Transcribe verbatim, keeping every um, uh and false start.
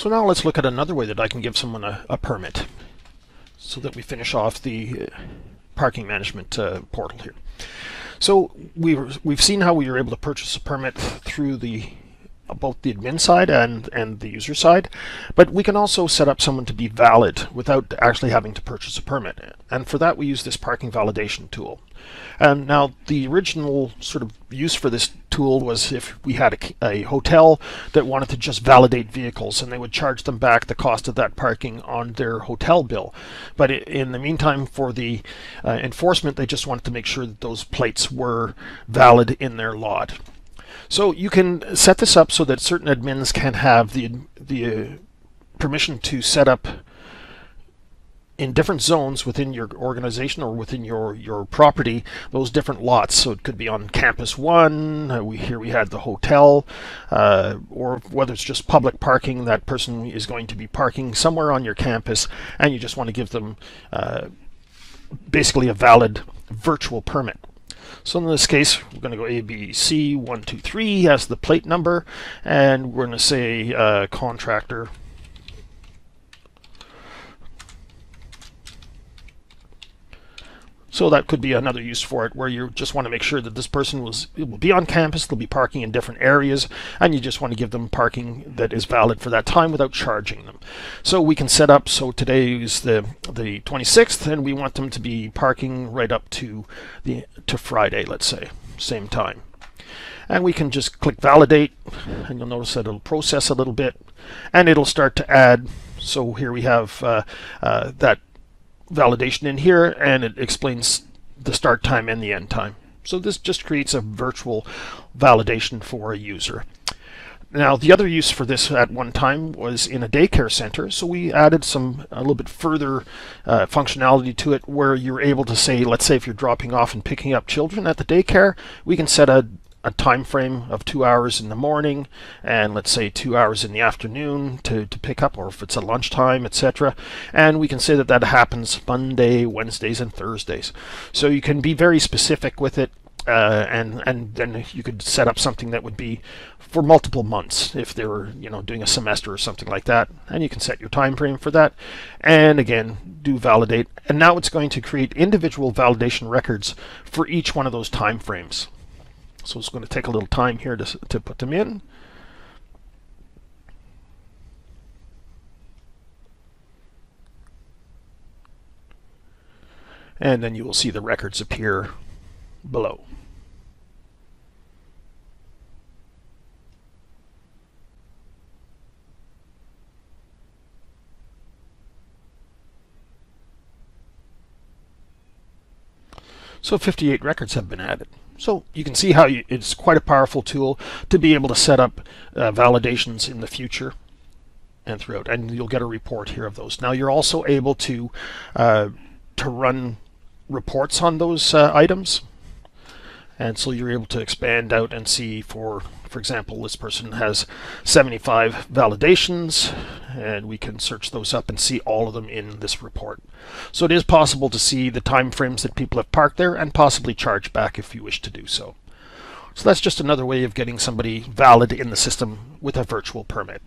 So now let's look at another way that I can give someone a, a permit so that we finish off the parking management uh, portal here. So we were, we've seen how we were able to purchase a permit through the both the admin side and, and the user side, but we can also set up someone to be valid without actually having to purchase a permit. And for that we use this parking validation tool. And now the original sort of use for this tool was if we had a, a hotel that wanted to just validate vehicles, and they would charge them back the cost of that parking on their hotel bill. But it, in the meantime, for the uh, enforcement, they just wanted to make sure that those plates were valid in their lot. So you can set this up so that certain admins can have the, the uh, permission to set up in different zones within your organization or within your, your property, those different lots. So it could be on campus one, uh, we, here we had the hotel, uh, or whether it's just public parking, that person is going to be parking somewhere on your campus, and you just want to give them uh, basically a valid virtual permit. So in this case, we're going to go A B C one two three as the plate number, and we're going to say uh, contractor. So that could be another use for it, where you just want to make sure that this person was, will be on campus, they'll be parking in different areas, and you just want to give them parking that is valid for that time without charging them. So we can set up, so today is the, the twenty-sixth, and we want them to be parking right up to, the, to Friday, let's say, same time. And we can just click validate, and you'll notice that it'll process a little bit, and it'll start to add. So here we have uh, uh, that validation in here, and it explains the start time and the end time. So this just creates a virtual validation for a user. Now the other use for this at one time was in a daycare center, so we added some a little bit further uh, functionality to it, where you're able to say, let's say if you're dropping off and picking up children at the daycare, we can set a a time frame of two hours in the morning and let's say two hours in the afternoon to, to pick up, or if it's a lunchtime, etc. And we can say that that happens Monday, Wednesdays and Thursdays. So you can be very specific with it, uh, and and then you could set up something that would be for multiple months if they were, you know, doing a semester or something like that, and you can set your time frame for that, and again do validate, and now it's going to create individual validation records for each one of those time frames. So it's going to take a little time here to, to put them in. And then you will see the records appear below. So fifty-eight records have been added. So you can see how you, it's quite a powerful tool to be able to set up uh, validations in the future and throughout, and you'll get a report here of those. Now you're also able to uh, to run reports on those uh, items, and so you're able to expand out and see, for for example, this person has seventy-five validations, and we can search those up and see all of them in this report. So it is possible to see the time frames that people have parked there and possibly charge back if you wish to do so. So that's just another way of getting somebody valid in the system with a virtual permit.